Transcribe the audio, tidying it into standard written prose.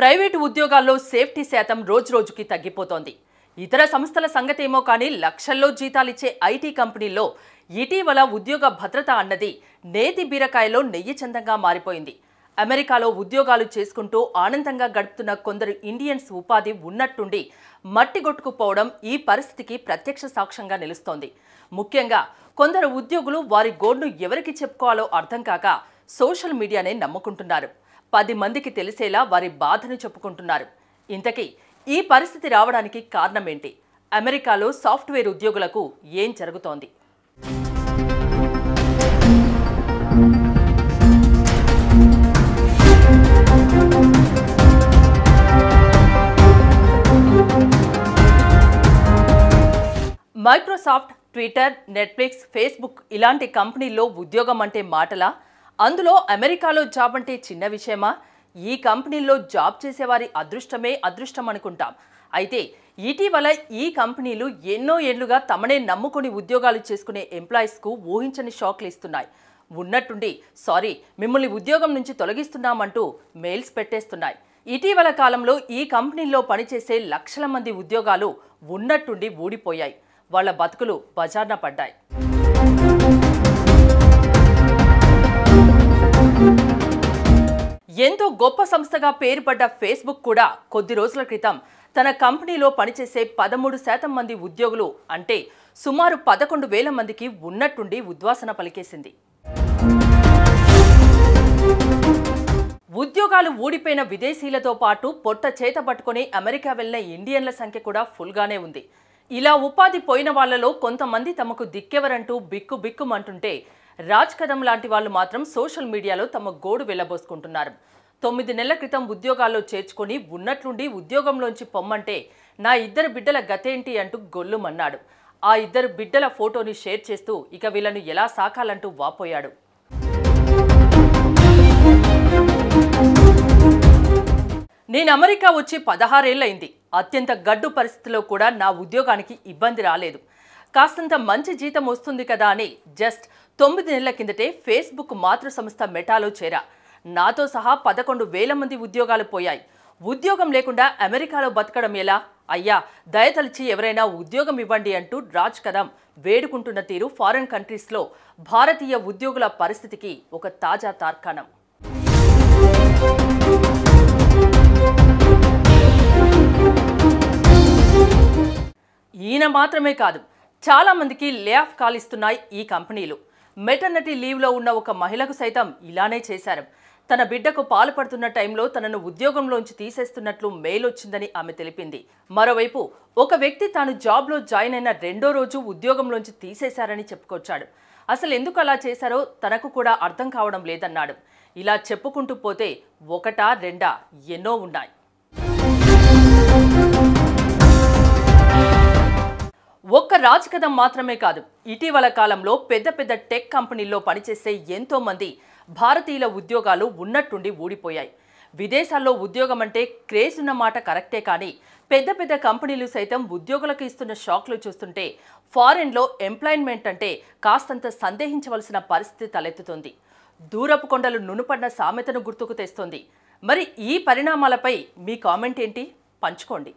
Private ఉద్యోగాల్లో safety శాతం రోజురోజుకి తగ్గిపోతోంది. ఇతర సంస్థల సంగతేమో కానీ లక్షల్లో జీతాలిచ్చే ఐటీ కంపెనీల్లో ఇటీవల ఉద్యోగ భద్రత అన్నది నేతి బీరకాయలో నెయ్యి చందంగా మారిపోయింది. అమెరికాలో ఉద్యోగాలు చేసుకుంటూ ఆనందంగా గడుపుతున్న కొందరు ఇండియన్స్ ఉపాధి ఉన్నట్టుండి మట్టిగొట్టుకుపోవడం ఈ పరిస్థితికి ప్రత్యక్ష సాక్ష్యంగా నిలుస్తోంది. ముఖ్యంగా కొందరు ఉద్యోగులు వారి గోడును ఎవరికి చెప్పుకోవాలో అర్థం కాక సోషల్ మీడియానే నమ్ముకుంటున్నారు. 10 మందికి తెలిసేలా వారి బాధను చెప్పుకుంటున్నారు. ఇంతకీ ఈ పరిస్థితి రావడానికి కారణమేంటి? అమెరికాలో సాఫ్ట్వేర్ ఉద్యోగులకు ఏం జరుగుతోంది? మైక్రోసాఫ్ట్, ట్విట్టర్, నెట్ఫ్లిక్స్, ఫేస్బుక్ ఇలాంటి కంపెనీల్లో ఉద్యోగం అంటే మాటలా? అందులో అమెరికాలో జాబ్ అంటే చిన్న విషయమా? ఈ కంపెనీల్లో జాబ్ చేసేవారి అదృష్టమే అదృష్టం అనుకుంటాం. అయితే ఇటీవల ఈ కంపెనీలు ఎన్నో ఏళ్లుగా తమనే నమ్ముకుని ఉద్యోగాలు చేసుకునే ఎంప్లాయీస్కు ఊహించని షాక్లు ఇస్తున్నాయి. ఉన్నట్టుండి "సారీ, మిమ్మల్ని ఉద్యోగం నుంచి తొలగిస్తున్నామంటూ మెయిల్స్ పెట్టేస్తున్నాయి. ఇటీవల కాలంలో ఈ కంపెనీల్లో పనిచేసే లక్షల మంది ఉద్యోగాలు ఉన్నట్టుండి ఊడిపోయాయి. వాళ్ల బతుకులు బజార్న పడ్డాయి. ఎంతో గొప్ప సంస్థగా పేరుపడ్డ ఫేస్బుక్ కూడా కొద్ది రోజుల క్రితం తన కంపెనీలో పనిచేసే 13% మంది ఉద్యోగులు అంటే సుమారు 11,000 మందికి ఉన్నట్టుండి ఉద్వాసన పలికేసింది. ఉద్యోగాలు ఊడిపోయిన విదేశీయులతో పాటు పొట్ట చేత పట్టుకుని అమెరికా వెళ్లిన ఇండియన్ల సంఖ్య కూడా ఫుల్గానే ఉంది. ఇలా ఉపాధి పోయిన వాళ్లలో కొంతమంది తమకు దిక్కెవరంటూ బిక్కుమంటుంటే రాజ్ కదం లాంటి వాళ్ళు మాత్రం సోషల్ మీడియాలో తమ గోడు వెళ్లబోసుకుంటున్నారు. 9 నెలల క్రితం ఉద్యోగాల్లో చేర్చుకుని ఉన్నట్లుండి ఉద్యోగంలోంచి పొమ్మంటే నా 2 బిడ్డల గతేంటి అంటూ గొల్లుమన్నాడు. ఆ 2 బిడ్డల ఫోటోని షేర్ చేస్తూ ఇక వీళ్ళను ఎలా సాకాలంటూ వాపోయాడు. "నేను అమెరికా వచ్చి 16 ఏళ్లయింది. అత్యంత గడ్డు పరిస్థితిలో కూడా నా ఉద్యోగానికి ఇబ్బంది రాలేదు. కాస్తంత మంచి జీతం వస్తుంది కదా అని జస్ట్ 9 నెలల కిందటే ఫేస్బుక్ మాతృ సంస్థ మెటాలో చేరా. నాతో సహా 11,000 మంది ఉద్యోగాలు పోయాయి. ఉద్యోగం లేకుండా అమెరికాలో బతకడం ఎలా? అయ్యా, దయతలిచి ఎవరైనా ఉద్యోగం ఇవ్వండి" అంటూ రాజ్ కదమ్ వేడుకుంటున్న తీరు ఫారెన్ కంట్రీస్లో భారతీయ ఉద్యోగుల పరిస్థితికి ఒక తాజా తార్కాణం. ఈయన మాత్రమే కాదు, చాలామందికి లే ఆఫ్ కాలిస్తున్నాయి ఈ కంపెనీలు. మెటర్నిటీ లీవ్లో ఉన్న ఒక మహిళకు సైతం ఇలానే చేశారు. తన బిడ్డకు పాలు పడుతున్న టైంలో తనను ఉద్యోగంలోంచి తీసేస్తున్నట్లు మెయిల్ వచ్చిందని ఆమె తెలిపింది. మరోవైపు ఒక వ్యక్తి తాను జాబ్లో జాయిన్ అయిన 2వ రోజు ఉద్యోగంలోంచి తీసేశారని చెప్పుకొచ్చాడు. అసలు ఎందుకు అలా చేశారో తనకు కూడా అర్థం కావడం లేదన్నాడు. ఇలా చెప్పుకుంటూ పోతే 1, 2 ఎన్నో ఉన్నాయి. ఒక్క రాజ్ కదమ్ మాత్రమే కాదు, ఇటీవల కాలంలో పెద్ద టెక్ కంపెనీల్లో పనిచేసే ఎంతో మంది భారతీయుల ఉద్యోగాలు ఉన్నట్టుండి ఊడిపోయాయి. విదేశాల్లో ఉద్యోగం అంటే క్రేజ్ ఉన్న మాట కరెక్టే, కానీ పెద్ద కంపెనీలు సైతం ఉద్యోగులకు ఇస్తున్న షాక్లు చూస్తుంటే ఫారెన్లో ఎంప్లాయ్మెంట్ అంటే కాస్తంత సందేహించవలసిన పరిస్థితి తలెత్తుతుంది. దూరపు కొండలు నునుపడిన సామెతను గుర్తుకు తెస్తుంది. మరి ఈ పరిణామాలపై మీ కామెంట్ ఏంటి? పంచుకోండి.